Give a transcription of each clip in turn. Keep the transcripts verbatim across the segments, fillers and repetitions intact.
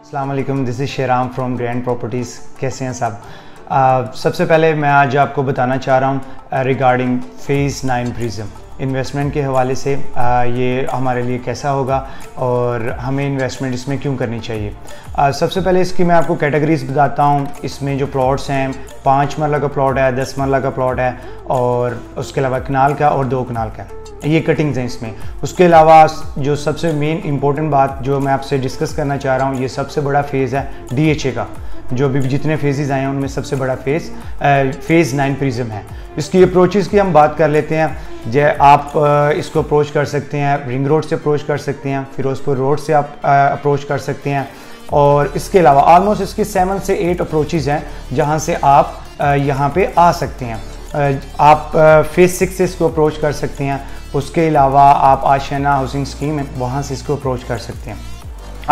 अस्सलाम वालेकुम, this is Sheram from grand properties. कैसे हैं साहब? uh, सबसे पहले मैं आज आपको बताना चाह रहा हूँ regarding phase nine prism investment के हवाले से आ, ये हमारे लिए कैसा होगा और हमें इन्वेस्टमेंट इसमें क्यों करनी चाहिए। आ, सबसे पहले इसकी मैं आपको कैटेगरीज बताता हूँ। इसमें जो प्लॉट्स हैं, पाँच मरला का प्लॉट है, दस मरला का प्लॉट है और उसके अलावा कनाल का और दो कनाल का, ये कटिंग्स हैं इसमें। उसके अलावा जो सबसे मेन इंपॉर्टेंट बात जो मैं आपसे डिस्कस करना चाह रहा हूँ, ये सबसे बड़ा फेज़ है डी एच ए का। जो भी जितने फेजेस आए हैं उनमें सबसे बड़ा फेज़ फेज़ नाइन प्रिज्म है। इसकी अप्रोचेस की हम बात कर लेते हैं। जै आप आ, इसको अप्रोच कर सकते हैं, रिंग रोड से अप्रोच कर सकते हैं, फिरोजपुर रोड से आप आ, अप्रोच कर सकते हैं। और इसके अलावा ऑलमोस्ट इसके सेवन से एट अप्रोचेस हैं जहां से आप आ, यहां पे आ सकते हैं। आ, आप आ, फेज़ सिक्स से इसको अप्रोच कर सकते हैं। उसके अलावा आप आशियाना हाउसिंग स्कीम है वहाँ से इसको अप्रोच कर सकते हैं।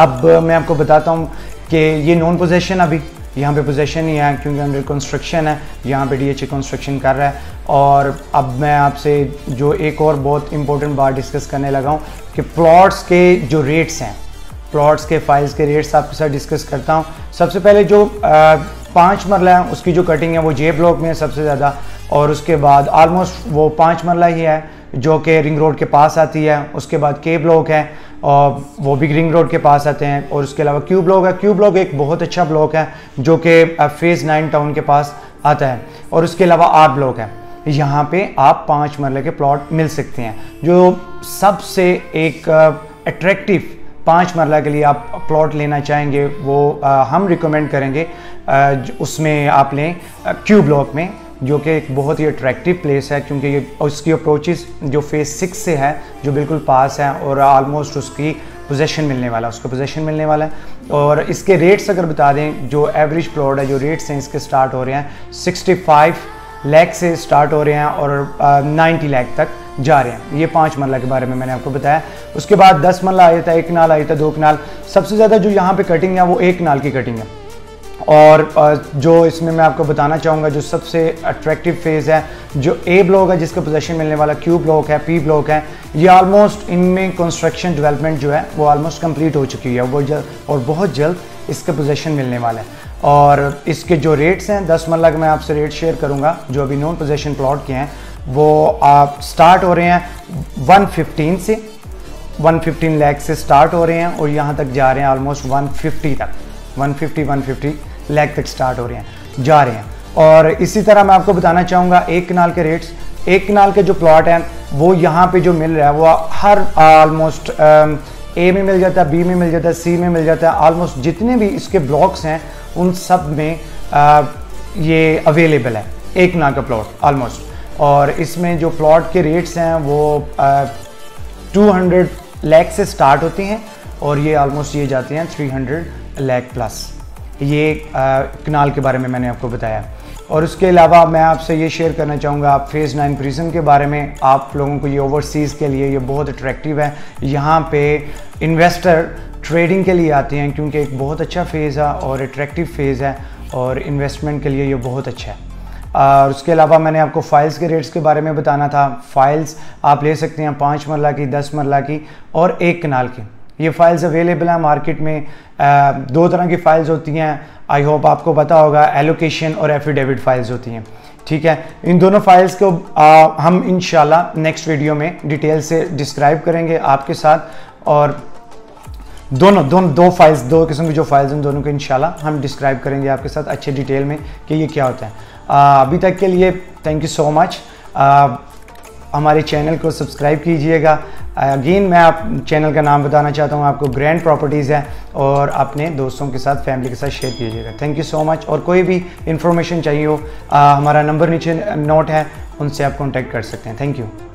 अब मैं आपको बताता हूँ कि ये नॉन पोजेशन, अभी यहाँ पे पोजेशन ही है क्योंकि अंडर कंस्ट्रक्शन है, यहाँ पे डीएचए कंस्ट्रक्शन कर रहा है। और अब मैं आपसे जो एक और बहुत इंपॉर्टेंट बात डिस्कस करने लगा हूँ कि प्लॉट्स के जो रेट्स हैं, प्लॉट्स के फाइल्स के रेट्स आपके साथ डिस्कस करता हूँ। सबसे पहले जो आ, पाँच मरला है उसकी जो कटिंग है वो जे ब्लॉक में है सबसे ज़्यादा, और उसके बाद आलमोस्ट वो पाँच मरला ही है जो कि रिंग रोड के पास आती है। उसके बाद के ब्लॉक है और वो भी रिंग रोड के पास आते हैं। और उसके अलावा क्यू ब्लॉक है, क्यू ब्लॉक एक बहुत अच्छा ब्लॉक है जो कि फेज़ नाइन टाउन के पास आता है। और उसके अलावा आर ब्लॉक है, यहाँ पे आप पाँच मरले के प्लॉट मिल सकते हैं। जो सबसे एक अट्रैक्टिव पाँच मरला के लिए आप प्लॉट लेना चाहेंगे वो आ, हम रिकमेंड करेंगे आ, उसमें आप लें क्यू ब्लॉक में, जो कि एक बहुत ही अट्रैक्टिव प्लेस है क्योंकि ये उसकी अप्रोचेस जो फेज़ सिक्स से है जो बिल्कुल पास है और आलमोस्ट उसकी पोजेशन मिलने वाला उसको पोजेशन मिलने वाला है। और इसके रेट्स अगर बता दें, जो एवरेज प्लॉट है, जो रेट्स हैं इसके स्टार्ट हो रहे हैं पैंसठ लाख से स्टार्ट हो रहे हैं और नब्बे लाख तक जा रहे हैं। ये पाँच मरला के बारे में मैंने आपको बताया। उसके बाद दस मरला आया था, एक कनाल आया था, दो कनाल। सबसे ज़्यादा जो यहाँ पर कटिंग है वो एक कनाल की कटिंग है। और जो इसमें मैं आपको बताना चाहूँगा जो सबसे अट्रैक्टिव फेज़ है, जो ए ब्लॉक है जिसका पोजेशन मिलने वाला, क्यू ब्लॉक है, पी ब्लॉक है, ये आलमोस्ट इनमें कंस्ट्रक्शन डेवलपमेंट जो है वो आलमोस्ट कंप्लीट हो चुकी है वो जल्द और बहुत जल्द इसका पोजेशन मिलने वाला है। और इसके जो रेट्स हैं, दस मरला के मैं आपसे रेट शेयर करूँगा जो अभी नॉन पोजेशन प्लॉट के हैं, वो आप स्टार्ट हो रहे हैं वन फिफ्टीन से वन फिफ्टीन लैख से स्टार्ट हो रहे हैं और यहाँ तक जा रहे हैं आलमोस्ट वन फिफ्टी तक one fifty one fifty lakh तक स्टार्ट हो रहे हैं जा रहे हैं। और इसी तरह मैं आपको बताना चाहूँगा एक कनाल के रेट्स। एक कनाल के जो प्लॉट हैं वो यहाँ पे जो मिल रहा है वो हर आलमोस्ट ए में मिल जाता है, बी में मिल जाता है, सी में मिल जाता है। आलमोस्ट जितने भी इसके ब्लॉक्स हैं उन सब में आ, ये अवेलेबल है एक कनाल का प्लॉट आलमोस्ट। और इसमें जो प्लॉट के रेट्स हैं वो टू हंड्रेड लैख से स्टार्ट होते हैं और ये आलमोस्ट ये जाते हैं थ्री हंड्रेड लैख प्लस। ये कनाल के बारे में मैंने आपको बताया। और उसके अलावा मैं आपसे ये शेयर करना चाहूँगा आप फेज़ नाइन प्रिज्म के बारे में, आप लोगों को ये ओवरसीज़ के लिए ये बहुत अट्रैक्टिव है। यहाँ पे इन्वेस्टर ट्रेडिंग के लिए आते हैं क्योंकि एक बहुत अच्छा फेज़ है और अट्रैक्टिव फेज़ है और इन्वेस्टमेंट के लिए ये बहुत अच्छा है। और उसके अलावा मैंने आपको फ़ाइल्स के रेट्स के बारे में बताना था। फ़ाइल्स आप ले सकते हैं पाँच मरला की, दस मरला की और एक कनाल की। ये फाइल्स अवेलेबल हैं मार्केट में। आ, दो तरह की फ़ाइल्स होती हैं, आई होप आपको पता होगा, एलोकेशन और एफिडेविट फाइल्स होती हैं, ठीक है। इन दोनों फाइल्स को आ, हम इंशाल्लाह नेक्स्ट वीडियो में डिटेल से डिस्क्राइब करेंगे आपके साथ। और दोनों दोनों दो फाइल्स दो किस्म की जो फाइल्स हैं दोनों को इंशाल्लाह हम डिस्क्राइब करेंगे आपके साथ अच्छे डिटेल में कि ये क्या होता है। आ, अभी तक के लिए थैंक यू सो मच। हमारे चैनल को सब्सक्राइब कीजिएगा। अगेन मैं आप चैनल का नाम बताना चाहता हूँ आपको, ग्रैंड प्रॉपर्टीज़ है, और अपने दोस्तों के साथ, फैमिली के साथ शेयर कीजिएगा। Thank you so much. और कोई भी इंफॉर्मेशन चाहिए हो, आ, हमारा नंबर नीचे नोट है, उनसे आप कॉन्टैक्ट कर सकते हैं। Thank you.